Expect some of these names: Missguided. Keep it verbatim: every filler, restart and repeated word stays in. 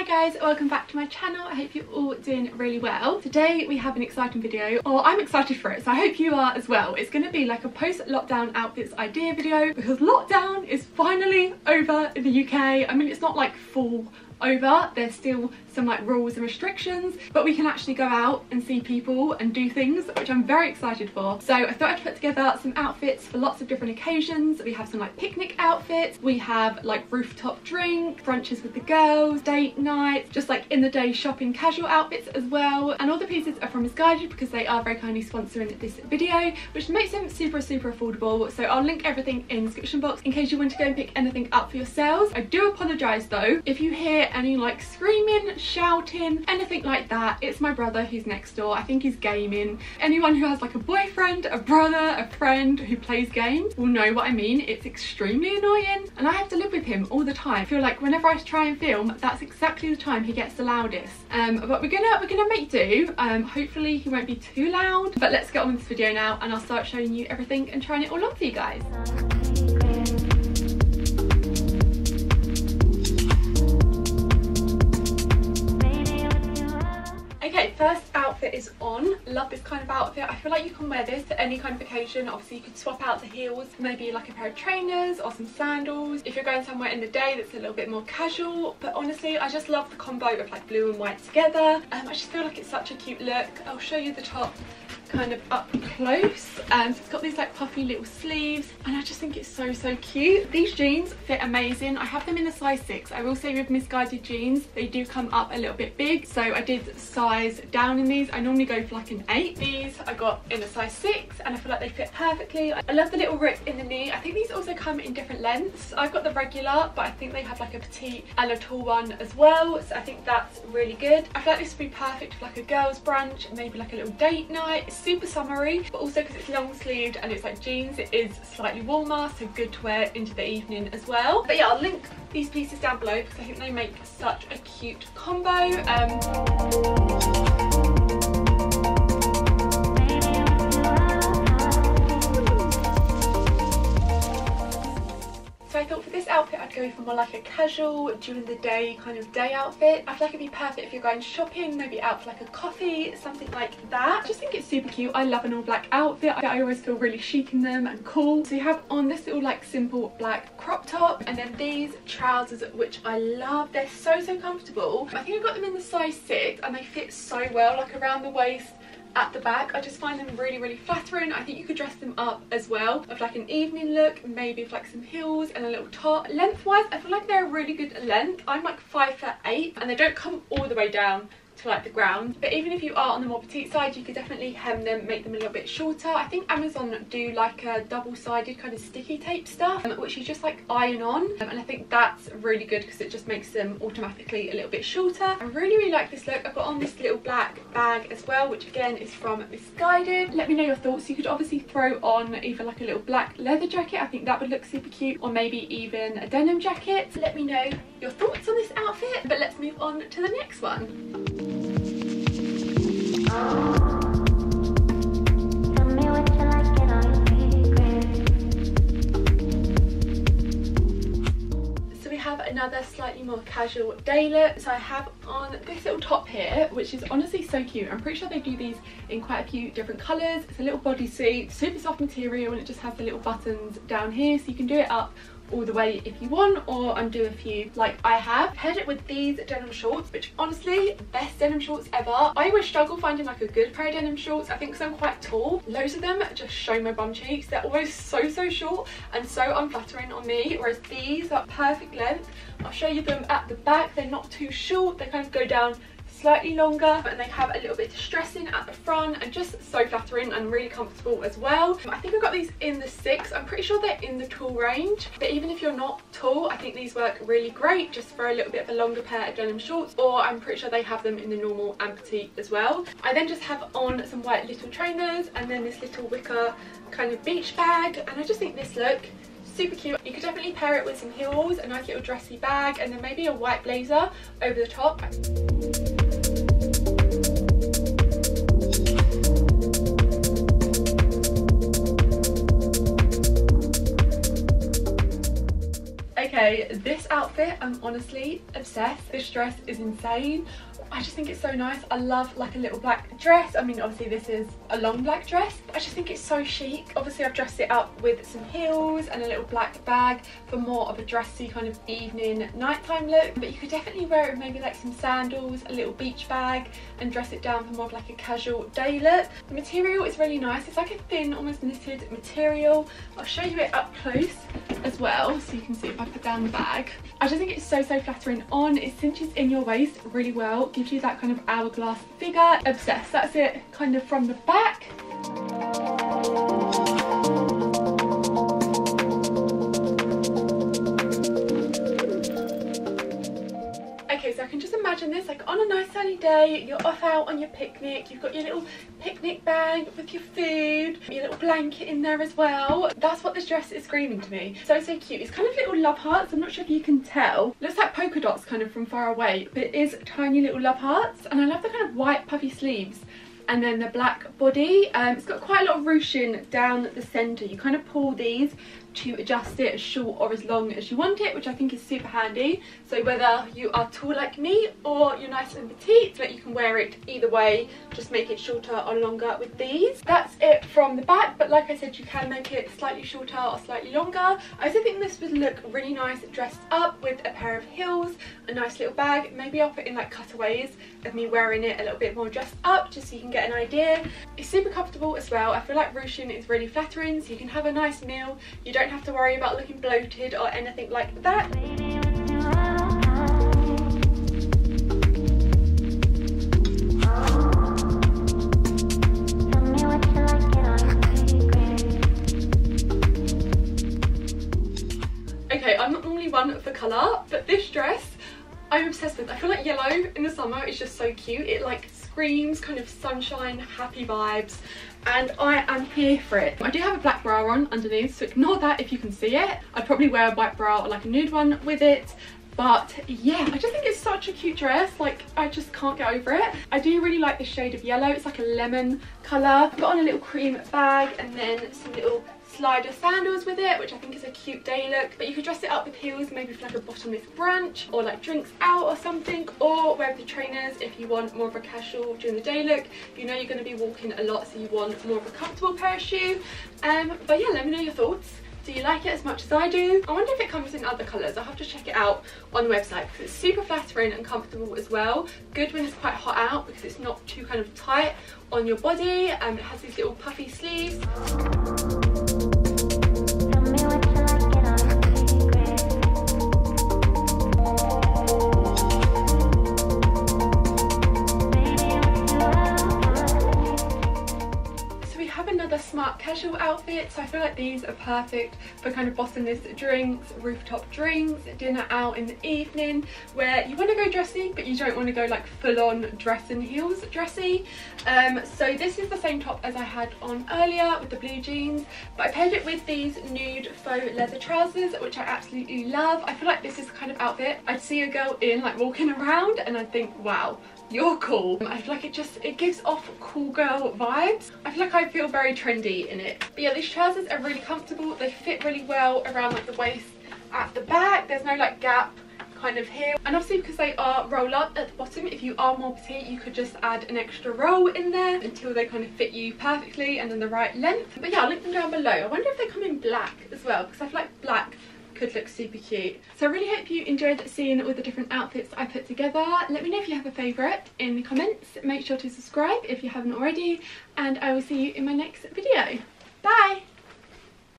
Hi guys, welcome back to my channel. I hope you're all doing really well. Today we have an exciting video, or I'm excited for it, so I hope you are as well. It's going to be like a post-lockdown outfits idea video because lockdown is finally over in the U K. I mean, it's not like full over, there's still some like rules and restrictions, but we can actually go out and see people and do things, which I'm very excited for. So I thought I'd put together some outfits for lots of different occasions. We have some like picnic outfits, we have like rooftop drink, brunches with the girls, date nights, just like in the day shopping casual outfits as well. And all the pieces are from Missguided because they are very kindly sponsoring this video, which makes them super super affordable. So I'll link everything in the description box in case you want to go and pick anything up for yourselves. I do apologise though if you hear any like screaming, shouting, anything like that. It's my brother who's next door. I think he's gaming. Anyone who has like a boyfriend, a brother, a friend who plays games will know what I mean. It's extremely annoying and I have to live with him all the time. I feel like whenever I try and film, that's exactly the time he gets the loudest. Um, but we're gonna we're gonna make do. Um, hopefully he won't be too loud. But let's get on with this video now and I'll start showing you everything and trying it all on for you guys. Okay, first outfit is on. Love this kind of outfit. I feel like you can wear this to any kind of occasion. Obviously you could swap out the heels, maybe like a pair of trainers or some sandals if you're going somewhere in the day that's a little bit more casual. But honestly, I just love the combo of like blue and white together. Um, I just feel like it's such a cute look. I'll show you the top kind of up close. Um, so it's got these like puffy little sleeves and I just think it's so so cute. These jeans fit amazing. I have them in a size six. I will say with Missguided jeans they do come up a little bit big, so I did size down in these. I normally go for like an eight. These I got in a size six and I feel like they fit perfectly. I love the little rips in the knee. I think these also come in different lengths. I've got the regular, but I think they have like a petite and a tall one as well, so I think that's really good. I feel like this would be perfect for like a girls brunch, maybe like a little date night. Super summery, but also because it's long sleeved and it's like jeans, it is slightly warmer, so good to wear into the evening as well. But yeah, I'll link these pieces down below because I think they make such a cute combo. Um So I thought for this outfit I'd go for more like a casual, during the day kind of day outfit. I feel like it'd be perfect if you're going shopping, maybe out for like a coffee, something like that. I just think it's super cute. I love an all black outfit. I always feel really chic in them and cool. So you have on this little like simple black crop top and then these trousers, which I love. They're so so comfortable. I think I got them in the size six and they fit so well, like around the waist, at the back. I just find them really really flattering. I think you could dress them up as well with like an evening look, maybe with like some heels and a little top. Lengthwise I feel like they're a really good length. I'm like five foot eight and they don't come all the way down to like the ground, but even if you are on the more petite side, you could definitely hem them, make them a little bit shorter. I think Amazon do like a double-sided kind of sticky tape stuff, um, which you just like iron on, um, and I think that's really good because it just makes them automatically a little bit shorter. I really really like this look. I've got on this little black bag as well, which again is from Missguided. Let me know your thoughts. You could obviously throw on either like a little black leather jacket, I think that would look super cute, or maybe even a denim jacket. Let me know your thoughts on this outfit, but let's move on to the next one. Oh. Another slightly more casual day look. So I have on this little top here, which is honestly so cute. I'm pretty sure they do these in quite a few different colours. It's a little bodysuit, super soft material, and it just has the little buttons down here, so you can do it up all the way if you want, or undo a few like I have. Paired it with these denim shorts, which honestly, best denim shorts ever. I always struggle finding like a good pair of denim shorts, I think, because I'm quite tall. Loads of them just show my bum cheeks. They're always so so short and so unflattering on me, whereas these are perfect length. I'll show you them at the back. They're not too short, they kind of go down slightly longer, and they have a little bit distressing at the front, and just so flattering and really comfortable as well. I think I got these in the six. I'm pretty sure they're in the tall range, but even if you're not tall, I think these work really great just for a little bit of a longer pair of denim shorts, or I'm pretty sure they have them in the normal and petite as well. I then just have on some white little trainers and then this little wicker kind of beach bag, and I just think this look super cute. You could definitely pair it with some heels, a nice little dressy bag, and then maybe a white blazer over the top. Okay, this outfit, I'm honestly obsessed. This dress is insane. I just think it's so nice. I love like a little black dress. I mean, obviously this is a long black dress, but I just think it's so chic. Obviously I've dressed it up with some heels and a little black bag for more of a dressy kind of evening nighttime look, but you could definitely wear it with maybe like some sandals, a little beach bag, and dress it down for more of like a casual day look. The material is really nice. It's like a thin, almost knitted material. I'll show you it up close as well, so you can see if I put down the bag. I just think it's so, so flattering on. It cinches in your waist really well, gives you that kind of hourglass figure. Obsessed. That's it kind of from the back. Okay, so I can just imagine this like on a nice sunny day, you're off out on your picnic, you've got your little picnic bag with your food, your little blanket in there as well. That's what this dress is screaming to me. So, so cute. It's kind of little love hearts. I'm not sure if you can tell. Looks like polka dots kind of from far away, but it is tiny little love hearts. And I love the kind of white puffy sleeves and then the black body. Um, it's got quite a lot of ruching down the centre. You kind of pull these to adjust it as short or as long as you want it, which I think is super handy. So whether you are tall like me or you're nice and petite, so that you can wear it either way, just make it shorter or longer with these. That's it from the back, but like I said, you can make it slightly shorter or slightly longer. I also think this would look really nice dressed up with a pair of heels, a nice little bag. Maybe I'll put in like cutaways of me wearing it a little bit more dressed up, just so you can get an idea. It's super comfortable as well. I feel like ruching is really flattering, so you can have a nice meal. You don't have to worry about looking bloated or anything like that. Okay, I'm not normally one for colour, but this dress I'm obsessed with. I feel like yellow in the summer is just so cute. It like screams kind of sunshine, happy vibes, and I am here for it. I do have a black bra on underneath, so ignore that if you can see it. I'd probably wear a white bra or like a nude one with it. But yeah, I just think it's such a cute dress. Like, I just can't get over it. I do really like the shade of yellow. It's like a lemon colour. I've got on a little cream bag and then some little slider sandals with it, which I think is a cute day look. But you could dress it up with heels, maybe for like a bottomless brunch or like drinks out or something, or wear the trainers if you want more of a casual during the day look. You know you're going to be walking a lot, so you want more of a comfortable pair of shoe. Um, but yeah, let me know your thoughts. Do you like it as much as I do? I wonder if it comes in other colours. I'll have to check it out on the website, because it's super flattering and comfortable as well. Good when it's quite hot out, because it's not too kind of tight on your body, and um, it has these little puffy sleeves. Smart casual outfits. So I feel like these are perfect for kind of bottomless drinks, rooftop drinks, dinner out in the evening, where you want to go dressy but you don't want to go like full-on dress and heels dressy. Um, so this is the same top as I had on earlier with the blue jeans, but I paired it with these nude faux leather trousers, which I absolutely love. I feel like this is the kind of outfit I'd see a girl in like walking around and I'd think, wow, you're cool. I feel like it just, it gives off cool girl vibes. I feel like I feel very trendy in it. But yeah, these trousers are really comfortable. They fit really well around like the waist at the back. There's no like gap kind of here. And obviously because they are roll up at the bottom, if you are more petite, you could just add an extra roll in there until they kind of fit you perfectly and then the right length. But yeah, I'll link them down below. I wonder if they come in black as well, because I feel like black could look super cute. So I really hope you enjoyed seeing all the different outfits I put together. Let me know if you have a favourite in the comments. Make sure to subscribe if you haven't already, and I will see you in my next video.